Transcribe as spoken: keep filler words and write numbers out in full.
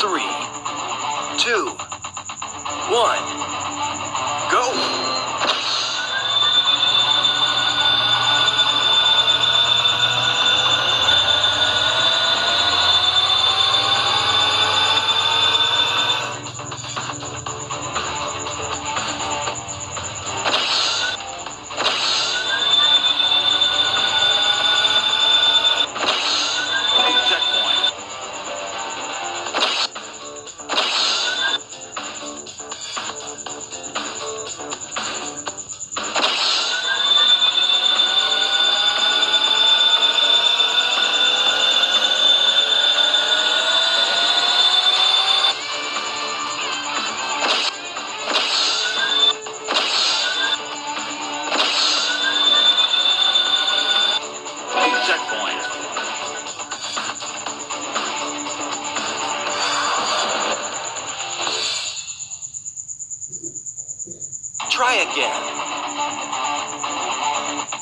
Three, two, one, go! Try again.